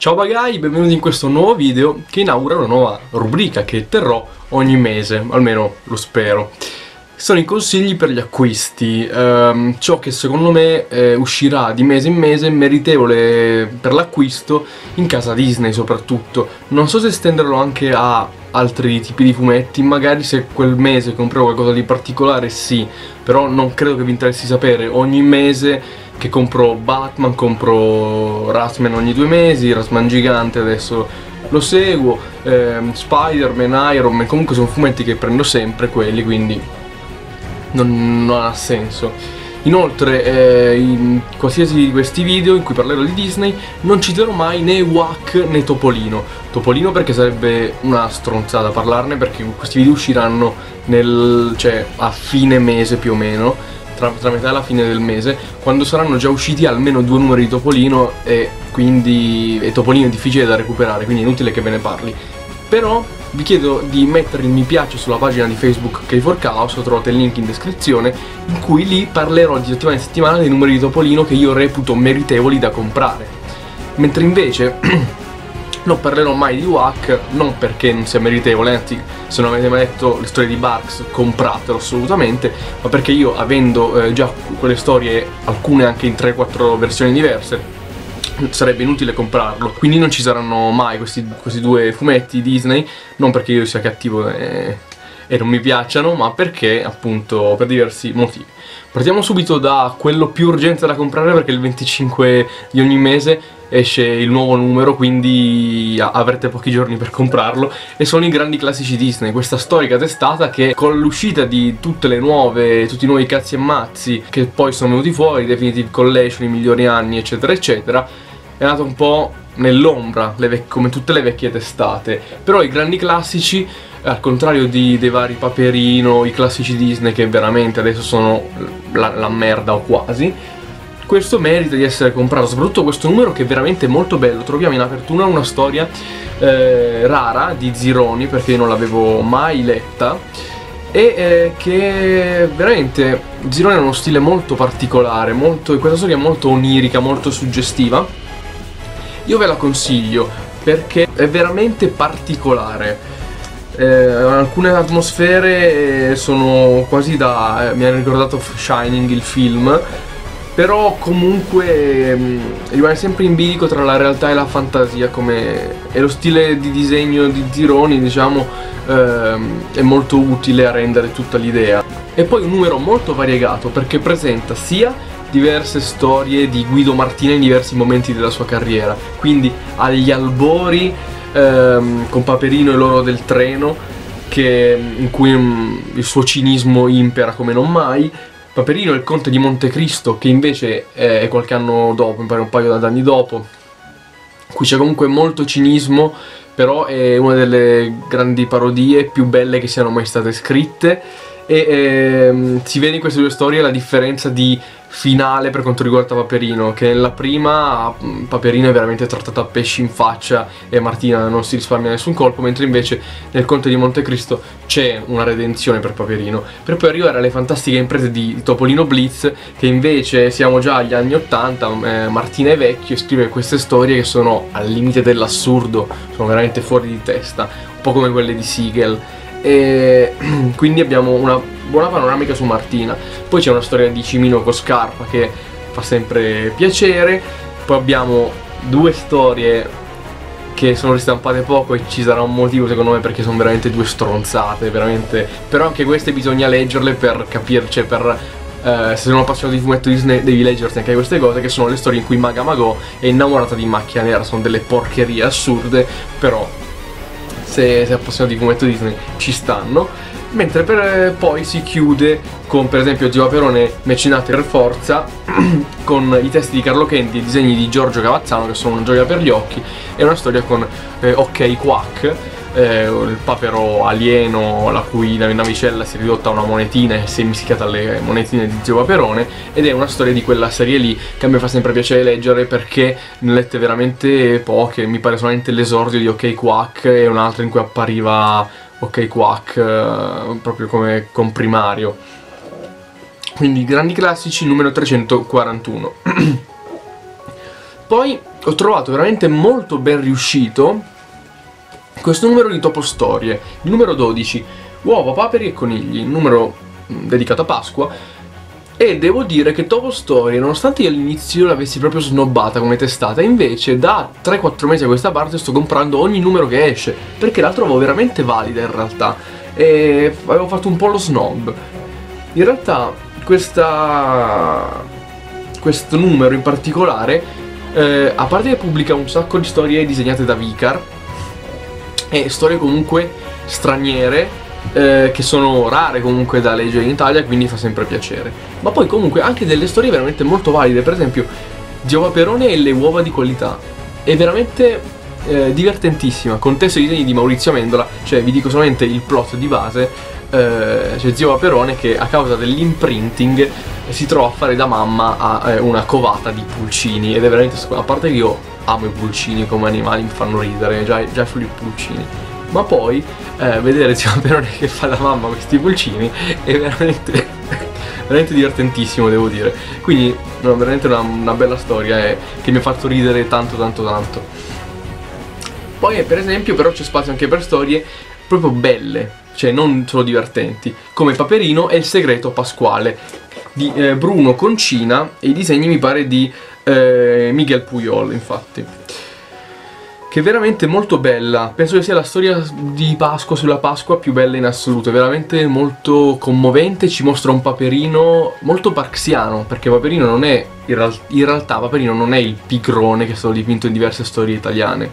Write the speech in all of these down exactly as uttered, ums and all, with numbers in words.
Ciao bagai, benvenuti in questo nuovo video che inaugura una nuova rubrica che terrò ogni mese, almeno lo spero. Sono i consigli per gli acquisti, ehm, ciò che secondo me eh, uscirà di mese in mese meritevole per l'acquisto in casa Disney soprattutto. Non so se estenderlo anche a altri tipi di fumetti, magari se quel mese comprerò qualcosa di particolare sì, però non credo che vi interessi sapere ogni mese che compro Batman, compro Rustman ogni due mesi, Rustman gigante adesso lo seguo, ehm, Spider-Man, Iron Man, comunque sono fumetti che prendo sempre quelli, quindi Non, non ha senso. Inoltre eh, in qualsiasi di questi video in cui parlerò di Disney non citerò mai né Wack né Topolino Topolino perché sarebbe una stronzata parlarne, perché questi video usciranno nel, cioè, a fine mese più o meno, tra, tra metà e la fine del mese, quando saranno già usciti almeno due numeri di Topolino, e quindi e Topolino è difficile da recuperare, quindi è inutile che ve ne parli. Però vi chiedo di mettere il mi piace sulla pagina di Facebook KforKaos, trovate il link in descrizione, in cui lì parlerò di settimana in settimana dei numeri di Topolino che io reputo meritevoli da comprare. Mentre invece non parlerò mai di Wack, non perché non sia meritevole, anzi se non avete mai letto le storie di Barks compratelo assolutamente, ma perché io, avendo eh, già quelle storie, alcune anche in tre quattro versioni diverse, sarebbe inutile comprarlo, quindi non ci saranno mai questi, questi due fumetti Disney, non perché io sia cattivo e, e non mi piacciono, ma perché appunto per diversi motivi. Partiamo subito da quello più urgente da comprare, perché il venticinque di ogni mese esce il nuovo numero, quindi avrete pochi giorni per comprarlo, e sono i grandi classici Disney, questa storica testata che con l'uscita di tutte le nuove, tutti i nuovi cazzi e mazzi che poi sono venuti fuori, Definitive Collection, i migliori anni eccetera eccetera, è nata un po' nell'ombra, come tutte le vecchie testate. Però i grandi classici, al contrario di, dei vari Paperino, i classici Disney che veramente adesso sono la, la merda o quasi, questo merita di essere comprato, soprattutto questo numero che è veramente molto bello. Troviamo in apertura una storia eh, rara di Zironi, perché io non l'avevo mai letta, e eh, che veramente Zironi ha uno stile molto particolare, molto, questa storia è molto onirica, molto suggestiva. Io ve la consiglio perché è veramente particolare. Eh, alcune atmosfere sono quasi da... Eh, mi hanno ricordato Shining, il film, però comunque mh, rimane sempre in bilico tra la realtà e la fantasia, come... e lo stile di disegno di Zironi, diciamo, ehm, è molto utile a rendere tutta l'idea. E poi un numero molto variegato, perché presenta sia diverse storie di Guido Martina in diversi momenti della sua carriera, quindi agli albori ehm, con Paperino e l'oro del treno, che, in cui mh, il suo cinismo impera come non mai, Paperino e il conte di Montecristo, che invece è qualche anno dopo, mi pare un paio d'anni dopo, qui c'è comunque molto cinismo, però è una delle grandi parodie più belle che siano mai state scritte, e ehm, si vede in queste due storie la differenza di finale per quanto riguarda Paperino, che nella prima Paperino è veramente trattata a pesci in faccia e Martina non si risparmia nessun colpo, mentre invece nel Conte di Montecristo c'è una redenzione per Paperino, per poi arrivare alle fantastiche imprese di Topolino Blitz, che invece siamo già agli anni ottanta, eh, Martina è vecchio e scrive queste storie che sono al limite dell'assurdo, sono veramente fuori di testa, un po' come quelle di Siegel, e quindi abbiamo una buona panoramica su Martina. Poi c'è una storia di Cimino con Scarpa che fa sempre piacere, poi abbiamo due storie che sono ristampate poco e ci sarà un motivo secondo me, perché sono veramente due stronzate, veramente, però anche queste bisogna leggerle per capirci, per eh, se sono appassionato di fumetto Disney devi leggerti anche queste cose, che sono le storie in cui Maga Mago è innamorata di Macchia Nera, sono delle porcherie assurde, però se sei appassionato di fumetto Disney ci stanno. Mentre per, eh, poi si chiude con per esempio Zio Paperone, Mecenate per forza, con i testi di Carlo Kendi e i disegni di Giorgio Cavazzano, che sono una gioia per gli occhi, e una storia con eh, Ok Quack, eh, il papero alieno la cui navicella si è ridotta a una monetina e si è mischiata alle monetine di Zio Paperone, ed è una storia di quella serie lì che a me fa sempre piacere leggere, perché ne ho lette veramente poche, mi pare solamente l'esordio di Ok Quack e un'altra in cui appariva Ok Quack eh, proprio come comprimario. Quindi grandi classici numero trecentoquarantuno. Poi l'ho trovato veramente molto ben riuscito questo numero di Topostorie, il numero dodici, uova, paperi e conigli, un numero dedicato a Pasqua. E devo dire che Topostorie, nonostante io all'inizio l'avessi proprio snobbata come testata, invece da tre quattro mesi a questa parte sto comprando ogni numero che esce, perché la trovo veramente valida in realtà, e avevo fatto un po' lo snob. In realtà questa... questo numero in particolare, eh, a parte che pubblica un sacco di storie disegnate da Vicar, e storie comunque straniere, Eh, che sono rare comunque da leggere in Italia, quindi fa sempre piacere. Ma poi comunque anche delle storie veramente molto valide, per esempio Zio Paperone e le uova di qualità è veramente eh, divertentissima, con testo e disegni di Maurizio Amendola. Cioè vi dico solamente il plot di base, eh, c'è Zio Paperone che a causa dell'imprinting si trova a fare da mamma a eh, una covata di pulcini, ed è veramente, a parte che io amo i pulcini come animali, mi fanno ridere già, già solo i pulcini, ma poi eh, vedere Zio Aperone che fa la mamma a questi pulcini è veramente, veramente divertentissimo, devo dire. Quindi no, veramente una, una bella storia, eh, che mi ha fatto ridere tanto tanto tanto. Poi per esempio però c'è spazio anche per storie proprio belle, cioè non solo divertenti, come Paperino e il segreto pasquale di eh, Bruno Concina, e i disegni mi pare di eh, Miguel Puyol, infatti, che è veramente molto bella. Penso che sia la storia di Pasqua sulla Pasqua più bella in assoluto, è veramente molto commovente, ci mostra un Paperino molto barksiano, perché Paperino non è, in realtà Paperino non è il pigrone che è stato dipinto in diverse storie italiane,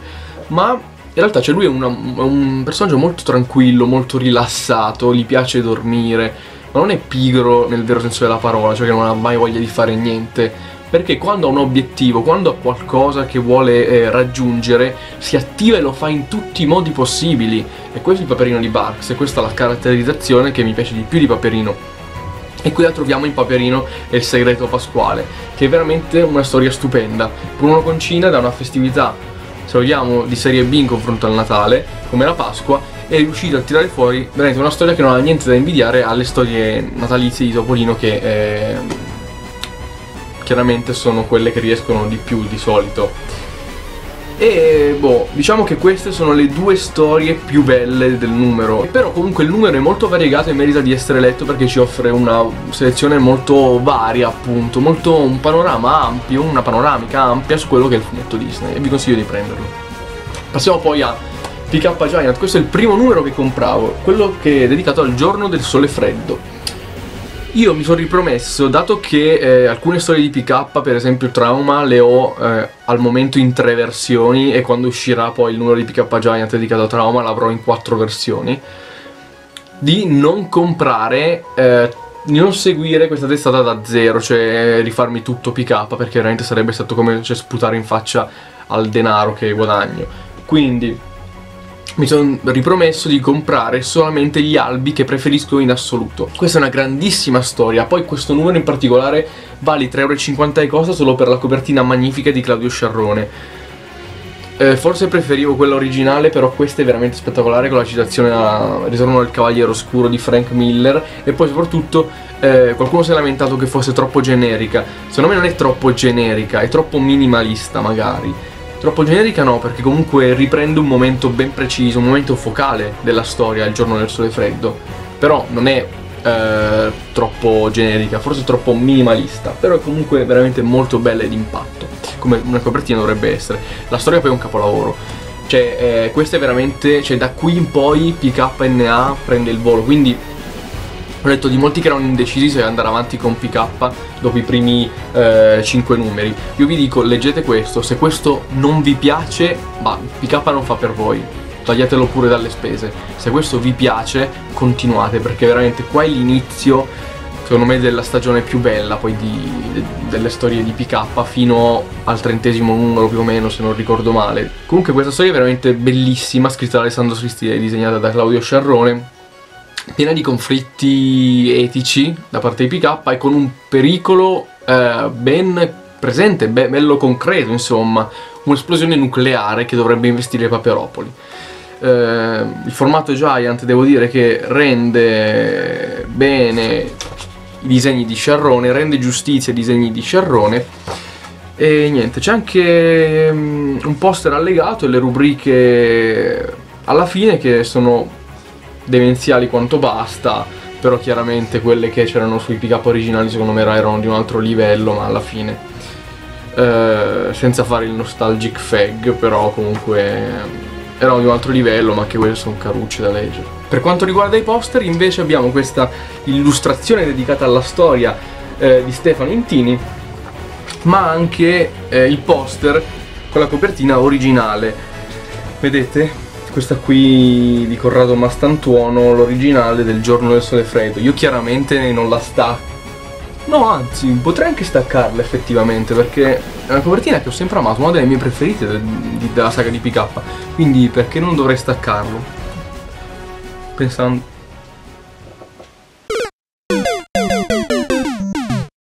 ma in realtà cioè lui è, una, è un personaggio molto tranquillo, molto rilassato, gli piace dormire, ma non è pigro nel vero senso della parola, cioè che non ha mai voglia di fare niente, perché quando ha un obiettivo, quando ha qualcosa che vuole eh, raggiungere, si attiva e lo fa in tutti i modi possibili. E questo è il Paperino di Barks, e questa è la caratterizzazione che mi piace di più di Paperino. E qui la troviamo in Paperino e il segreto pasquale, che è veramente una storia stupenda. Bruno Concina dà una festività, se vogliamo, di serie B in confronto al Natale, come la Pasqua, è riuscito a tirare fuori veramente una storia che non ha niente da invidiare alle storie natalizie di Topolino, che... Eh, chiaramente sono quelle che riescono di più di solito. E boh, diciamo che queste sono le due storie più belle del numero. Però comunque il numero è molto variegato e merita di essere letto, perché ci offre una selezione molto varia, appunto, molto un panorama ampio, una panoramica ampia su quello che è il fumetto Disney, e vi consiglio di prenderlo. Passiamo poi a P K N A. Questo è il primo numero che compravo, quello che è dedicato al giorno del sole freddo. Io mi sono ripromesso, dato che eh, alcune storie di P K, per esempio Trauma, le ho eh, al momento in tre versioni, e quando uscirà poi il numero di P K Giant dedicato a Trauma l'avrò in quattro versioni, di non comprare, eh, di non seguire questa testata da zero, cioè rifarmi tutto P K, perché veramente sarebbe stato come, cioè, sputare in faccia al denaro che guadagno. Quindi mi sono ripromesso di comprare solamente gli albi che preferisco in assoluto. Questa è una grandissima storia. Poi questo numero in particolare vale tre euro e cinquanta e cosa solo per la copertina magnifica di Claudio Sciarrone. eh, Forse preferivo quella originale, però questa è veramente spettacolare, con la citazione a Ritorno al Cavaliere Oscuro di Frank Miller. E poi soprattutto eh, qualcuno si è lamentato che fosse troppo generica. Secondo me non è troppo generica, è troppo minimalista magari. Troppo generica no, perché comunque riprende un momento ben preciso, un momento focale della storia, il giorno del sole freddo. Però non è eh, troppo generica, forse troppo minimalista, però è comunque veramente molto bella ed impatto, come una copertina dovrebbe essere. La storia poi è un capolavoro, cioè eh, questa è veramente, cioè da qui in poi P K N A prende il volo. Quindi ho detto di molti che erano indecisi se andare avanti con P K dopo i primi eh, cinque numeri. Io vi dico, leggete questo, se questo non vi piace, bah, P K non fa per voi, tagliatelo pure dalle spese. Se questo vi piace, continuate, perché veramente qua è l'inizio, secondo me, della stagione più bella poi di, de, delle storie di P K, fino al trentesimo numero più o meno, se non ricordo male. Comunque questa storia è veramente bellissima, scritta da Alessandro Cristi e disegnata da Claudio Sciarrone, piena di conflitti etici da parte di P K, e con un pericolo eh, ben presente, be bello concreto, insomma, un'esplosione nucleare che dovrebbe investire Paperopoli. Eh, il formato Giant, devo dire che rende bene i disegni di Sciarrone, rende giustizia ai disegni di Sciarrone, E niente, c'è anche um, un poster allegato e le rubriche alla fine, che sono demenziali quanto basta, però chiaramente quelle che c'erano sui pick up originali secondo me erano di un altro livello, ma alla fine eh, senza fare il nostalgic fag, però comunque erano di un altro livello, ma anche quelle sono carucce da leggere. Per quanto riguarda i poster invece abbiamo questa illustrazione dedicata alla storia eh, di Stefano Intini, ma anche eh, il poster con la copertina originale. Vedete? Questa qui di Corrado Mastantuono, l'originale del Giorno del Sole Freddo. Io chiaramente non la stacco. No, anzi, potrei anche staccarla effettivamente, perché è una copertina che ho sempre amato, una delle mie preferite de de della saga di P K. Quindi perché non dovrei staccarlo? Pensando...